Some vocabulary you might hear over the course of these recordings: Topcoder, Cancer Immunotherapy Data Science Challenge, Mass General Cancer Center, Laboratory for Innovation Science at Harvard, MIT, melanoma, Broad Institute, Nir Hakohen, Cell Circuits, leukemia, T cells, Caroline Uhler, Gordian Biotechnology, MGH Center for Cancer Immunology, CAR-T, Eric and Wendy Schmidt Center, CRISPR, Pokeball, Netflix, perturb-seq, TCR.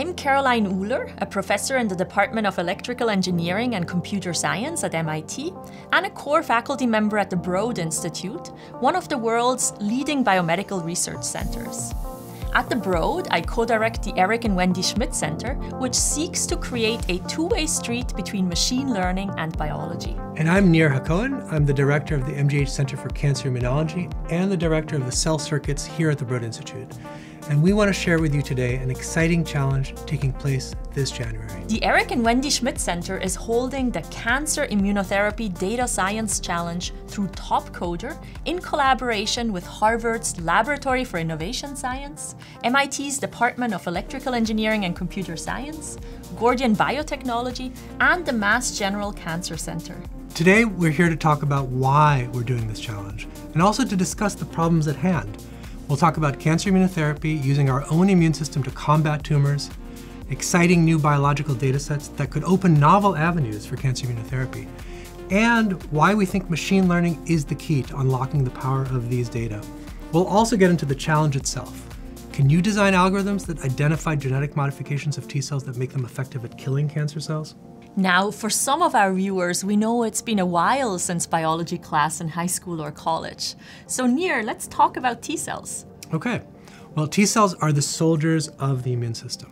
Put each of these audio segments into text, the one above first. I'm Caroline Uhler, a professor in the Department of Electrical Engineering and Computer Science at MIT, and a core faculty member at the Broad Institute, one of the world's leading biomedical research centers. At the Broad, I co-direct the Eric and Wendy Schmidt Center, which seeks to create a two-way street between machine learning and biology. And I'm Nir Hakohen. I'm the director of the MGH Center for Cancer Immunology and the director of the Cell Circuits here at the Broad Institute. And we want to share with you today an exciting challenge taking place this January. The Eric and Wendy Schmidt Center is holding the Cancer Immunotherapy Data Science Challenge through Topcoder in collaboration with Harvard's Laboratory for Innovation Science, MIT's Department of Electrical Engineering and Computer Science, Gordian Biotechnology, and the Mass General Cancer Center. Today, we're here to talk about why we're doing this challenge and also to discuss the problems at hand. We'll talk about cancer immunotherapy using our own immune system to combat tumors, exciting new biological data sets that could open novel avenues for cancer immunotherapy, and why we think machine learning is the key to unlocking the power of these data. We'll also get into the challenge itself. Can you design algorithms that identify genetic modifications of T cells that make them effective at killing cancer cells? Now, for some of our viewers, we know it's been a while since biology class in high school or college. So Nir, let's talk about T cells. Okay. Well, T cells are the soldiers of the immune system.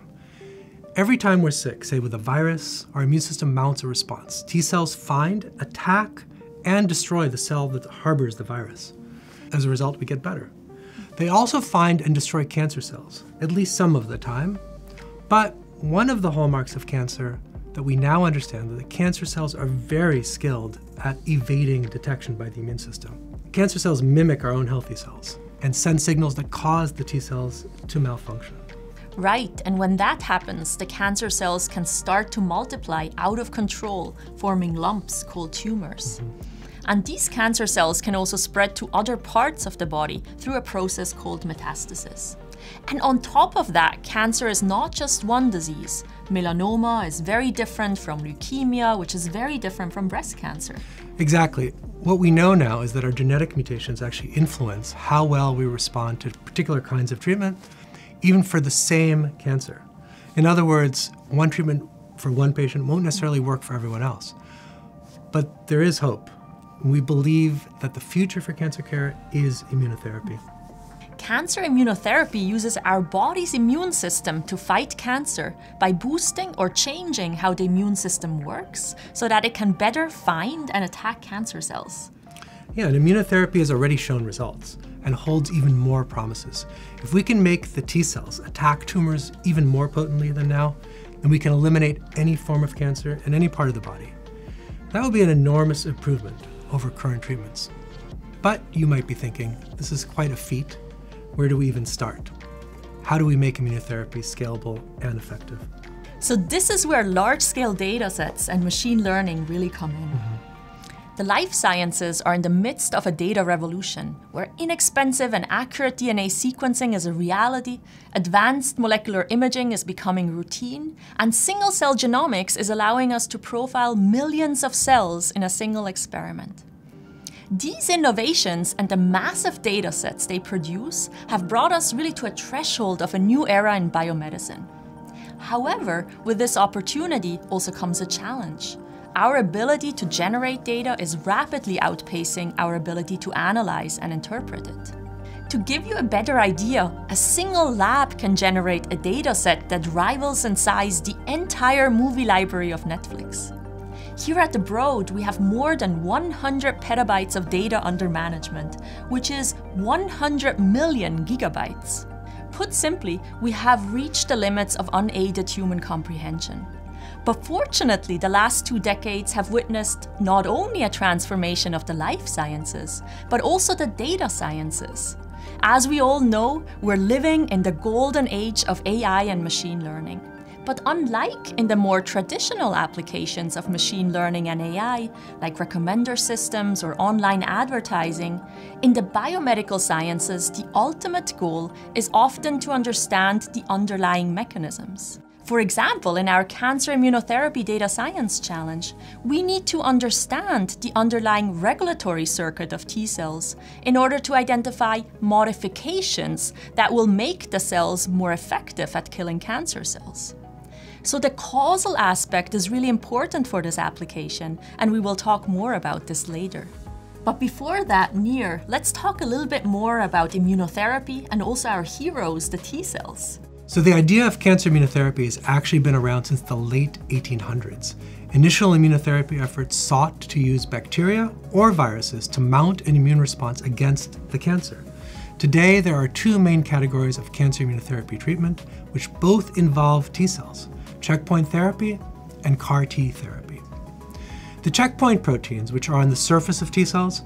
Every time we're sick, say with a virus, our immune system mounts a response. T cells find, attack, and destroy the cell that harbors the virus. As a result, we get better. They also find and destroy cancer cells, at least some of the time. But one of the hallmarks of cancer that we now understand that the cancer cells are very skilled at evading detection by the immune system. Cancer cells mimic our own healthy cells and send signals that cause the T cells to malfunction. Right, and when that happens, the cancer cells can start to multiply out of control, forming lumps called tumors. And these cancer cells can also spread to other parts of the body through a process called metastasis. And on top of that, cancer is not just one disease. Melanoma is very different from leukemia, which is very different from breast cancer. Exactly. What we know now is that our genetic mutations actually influence how well we respond to particular kinds of treatment, even for the same cancer. In other words, one treatment for one patient won't necessarily work for everyone else. But there is hope. We believe that the future for cancer care is immunotherapy. Cancer immunotherapy uses our body's immune system to fight cancer by boosting or changing how the immune system works so that it can better find and attack cancer cells. Yeah, and immunotherapy has already shown results and holds even more promises. If we can make the T cells attack tumors even more potently than now, then we can eliminate any form of cancer in any part of the body. That would be an enormous improvement over current treatments. But you might be thinking, this is quite a feat. Where do we even start? How do we make immunotherapy scalable and effective? So this is where large-scale data sets and machine learning really come in. The life sciences are in the midst of a data revolution, where inexpensive and accurate DNA sequencing is a reality, advanced molecular imaging is becoming routine, and single-cell genomics is allowing us to profile millions of cells in a single experiment. These innovations and the massive data sets they produce have brought us really to a threshold of a new era in biomedicine. However, with this opportunity also comes a challenge. Our ability to generate data is rapidly outpacing our ability to analyze and interpret it. To give you a better idea, a single lab can generate a data set that rivals in size the entire movie library of Netflix. Here at the Broad, we have more than 100 petabytes of data under management, which is 100 million gigabytes. Put simply, we have reached the limits of unaided human comprehension. But fortunately, the last 2 decades have witnessed not only a transformation of the life sciences, but also the data sciences. As we all know, we're living in the golden age of AI and machine learning. But unlike in the more traditional applications of machine learning and AI, like recommender systems or online advertising, in the biomedical sciences, the ultimate goal is often to understand the underlying mechanisms. For example, in our Cancer Immunotherapy Data Science Challenge, we need to understand the underlying regulatory circuit of T cells in order to identify modifications that will make the cells more effective at killing cancer cells. So the causal aspect is really important for this application, and we will talk more about this later. But before that, Nir, let's talk a little bit more about immunotherapy and also our heroes, the T cells. So the idea of cancer immunotherapy has actually been around since the late 1800s. Initial immunotherapy efforts sought to use bacteria or viruses to mount an immune response against the cancer. Today, there are two main categories of cancer immunotherapy treatment, which both involve T cells: checkpoint therapy and CAR-T therapy. The checkpoint proteins, which are on the surface of T cells,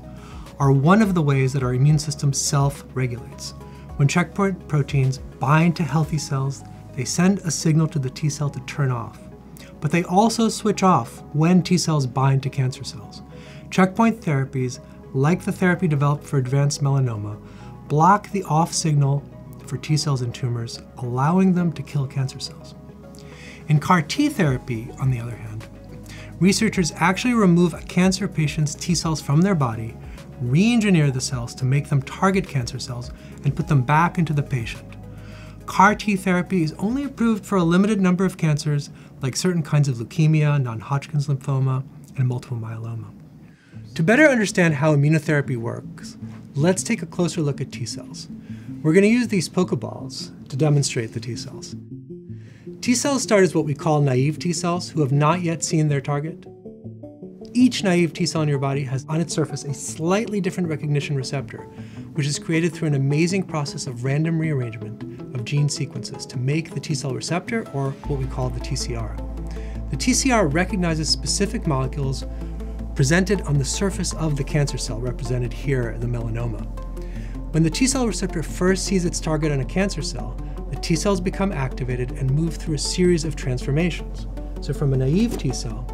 are one of the ways that our immune system self-regulates. When checkpoint proteins bind to healthy cells, they send a signal to the T cell to turn off. But they also switch off when T cells bind to cancer cells. Checkpoint therapies, like the therapy developed for advanced melanoma, block the off signal for T cells in tumors, allowing them to kill cancer cells. In CAR-T therapy, on the other hand, researchers actually remove a cancer patient's T cells from their body, re-engineer the cells to make them target cancer cells, and put them back into the patient. CAR-T therapy is only approved for a limited number of cancers, like certain kinds of leukemia, non-Hodgkin's lymphoma, and multiple myeloma. To better understand how immunotherapy works, let's take a closer look at T cells. We're going to use these Pokeballs to demonstrate the T cells. T cells start as what we call naive T cells, who have not yet seen their target. Each naive T cell in your body has on its surface a slightly different recognition receptor, which is created through an amazing process of random rearrangement of gene sequences to make the T cell receptor, or what we call the TCR. The TCR recognizes specific molecules presented on the surface of the cancer cell, represented here in the melanoma. When the T cell receptor first sees its target on a cancer cell, the T cells become activated and move through a series of transformations. So from a naive T cell,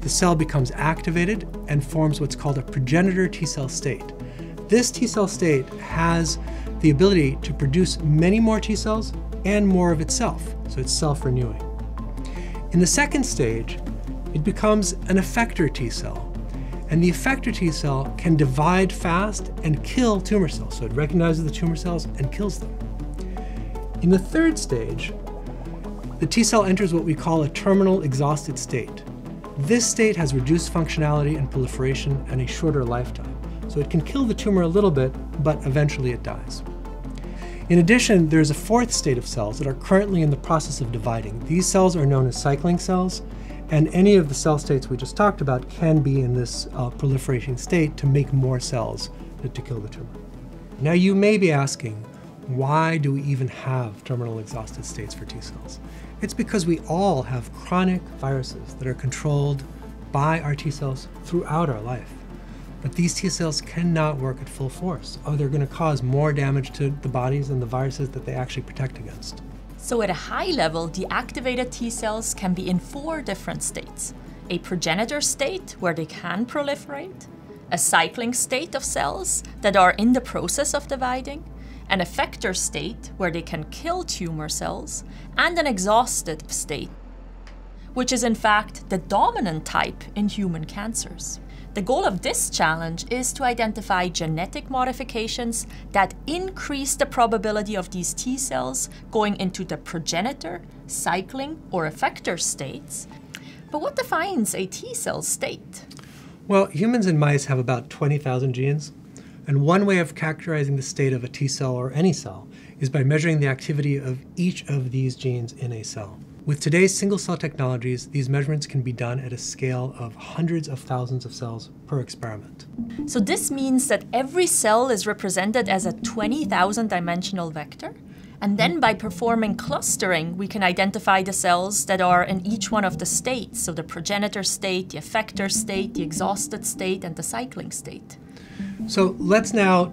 the cell becomes activated and forms what's called a progenitor T cell state. This T cell state has the ability to produce many more T cells and more of itself, so it's self-renewing. In the second stage, it becomes an effector T cell, and the effector T cell can divide fast and kill tumor cells, so it recognizes the tumor cells and kills them. In the third stage, the T cell enters what we call a terminal exhausted state. This state has reduced functionality and proliferation and a shorter lifetime. So it can kill the tumor a little bit, but eventually it dies. In addition, there's a fourth state of cells that are currently in the process of dividing. These cells are known as cycling cells, and any of the cell states we just talked about can be in this proliferation state to make more cells to kill the tumor. Now you may be asking, why do we even have terminal exhausted states for T cells? It's because we all have chronic viruses that are controlled by our T cells throughout our life. But these T cells cannot work at full force, or they're going to cause more damage to the bodies and the viruses that they actually protect against. So at a high level, the activated T cells can be in four different states. A progenitor state, where they can proliferate, a cycling state of cells that are in the process of dividing, an effector state, where they can kill tumor cells, and an exhausted state, which is in fact the dominant type in human cancers. The goal of this challenge is to identify genetic modifications that increase the probability of these T cells going into the progenitor, cycling, or effector states. But what defines a T cell state? Well, humans and mice have about 20,000 genes. And one way of characterizing the state of a T cell or any cell is by measuring the activity of each of these genes in a cell. With today's single cell technologies, these measurements can be done at a scale of hundreds of thousands of cells per experiment. So this means that every cell is represented as a 20,000 dimensional vector. And then by performing clustering, we can identify the cells that are in each one of the states. So the progenitor state, the effector state, the exhausted state, and the cycling state. So let's now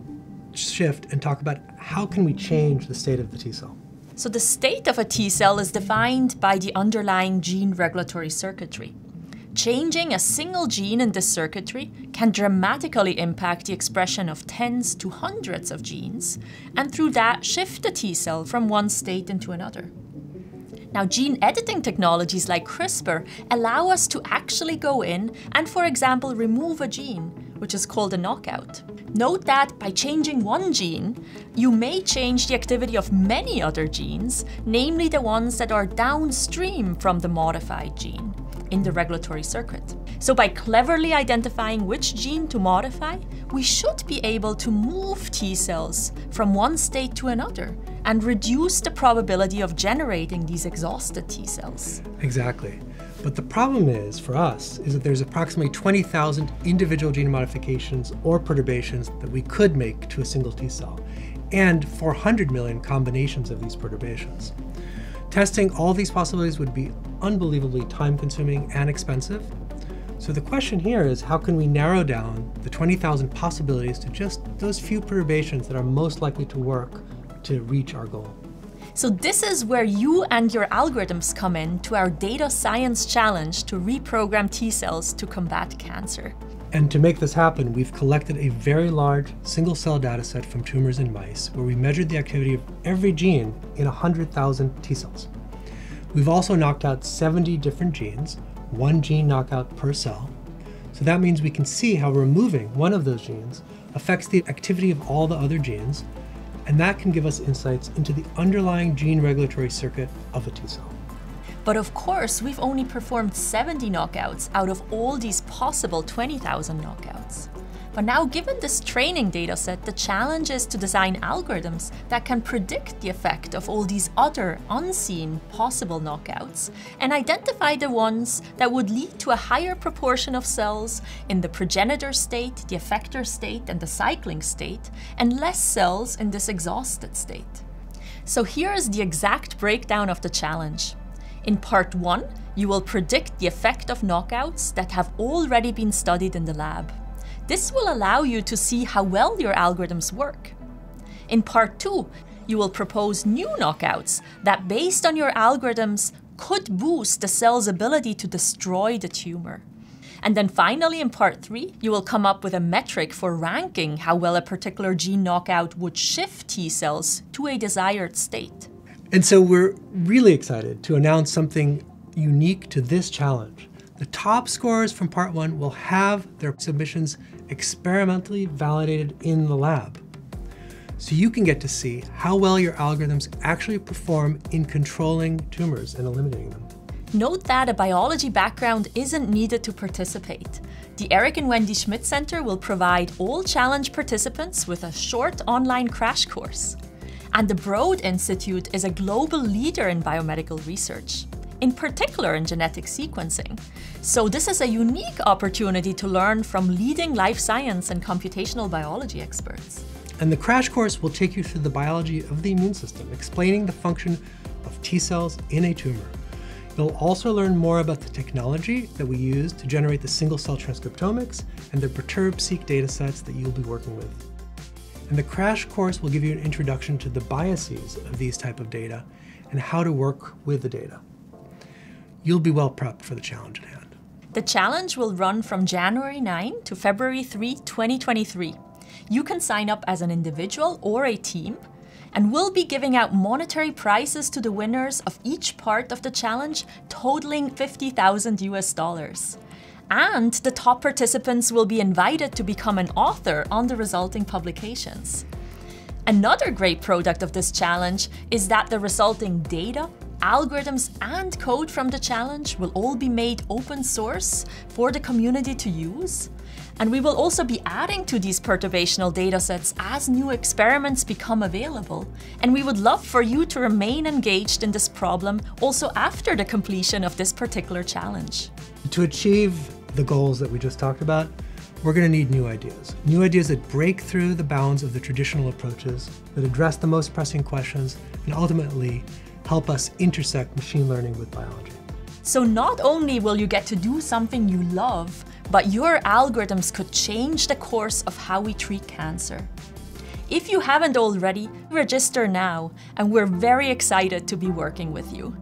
shift and talk about how can we change the state of the T cell. So the state of a T cell is defined by the underlying gene regulatory circuitry. Changing a single gene in this circuitry can dramatically impact the expression of tens to hundreds of genes, and through that shift the T cell from one state into another. Now, gene editing technologies like CRISPR allow us to actually go in and, for example, remove a gene, which is called a knockout. Note that by changing one gene, you may change the activity of many other genes, namely the ones that are downstream from the modified gene in the regulatory circuit. So by cleverly identifying which gene to modify, we should be able to move T cells from one state to another and reduce the probability of generating these exhausted T cells. Exactly. But the problem is, for us, is that there's approximately 20,000 individual gene modifications or perturbations that we could make to a single T cell, and 400 million combinations of these perturbations. Testing all these possibilities would be unbelievably time-consuming and expensive. So the question here is, how can we narrow down the 20,000 possibilities to just those few perturbations that are most likely to work to reach our goal? So this is where you and your algorithms come in to our data science challenge to reprogram T cells to combat cancer. And to make this happen, we've collected a very large single cell data set from tumors in mice, where we measured the activity of every gene in 100,000 T cells. We've also knocked out 70 different genes, one gene knockout per cell. So that means we can see how removing one of those genes affects the activity of all the other genes, and that can give us insights into the underlying gene regulatory circuit of a T cell. But of course, we've only performed 70 knockouts out of all these possible 20,000 knockouts. But now, given this training data set, the challenge is to design algorithms that can predict the effect of all these other unseen possible knockouts and identify the ones that would lead to a higher proportion of cells in the progenitor state, the effector state, and the cycling state, and less cells in this exhausted state. So here is the exact breakdown of the challenge. In part 1, you will predict the effect of knockouts that have already been studied in the lab. This will allow you to see how well your algorithms work. In part 2, you will propose new knockouts that, based on your algorithms, could boost the cell's ability to destroy the tumor. And then finally, in part 3, you will come up with a metric for ranking how well a particular gene knockout would shift T cells to a desired state. And so we're really excited to announce something unique to this challenge. The top scorers from part 1 will have their submissions experimentally validated in the lab. So you can get to see how well your algorithms actually perform in controlling tumors and eliminating them. Note that a biology background isn't needed to participate. The Eric and Wendy Schmidt Center will provide all challenge participants with a short online crash course. And the Broad Institute is a global leader in biomedical research, in particular in genetic sequencing. So this is a unique opportunity to learn from leading life science and computational biology experts. And the crash course will take you through the biology of the immune system, explaining the function of T cells in a tumor. You'll also learn more about the technology that we use to generate the single cell transcriptomics and the perturb-seq datasets that you'll be working with. And the crash course will give you an introduction to the biases of these type of data and how to work with the data. You'll be well prepped for the challenge at hand. The challenge will run from January 9 to February 3, 2023. You can sign up as an individual or a team, and we'll be giving out monetary prizes to the winners of each part of the challenge, totaling $50,000 US. And the top participants will be invited to become an author on the resulting publications. Another great product of this challenge is that the resulting data, algorithms, and code from the challenge will all be made open source for the community to use. And we will also be adding to these perturbational datasets as new experiments become available. And we would love for you to remain engaged in this problem also after the completion of this particular challenge. To achieve the goals that we just talked about, we're going to need new ideas that break through the bounds of the traditional approaches, that address the most pressing questions, and ultimately help us intersect machine learning with biology. So not only will you get to do something you love, but your algorithms could change the course of how we treat cancer. If you haven't already, register now, and we're very excited to be working with you.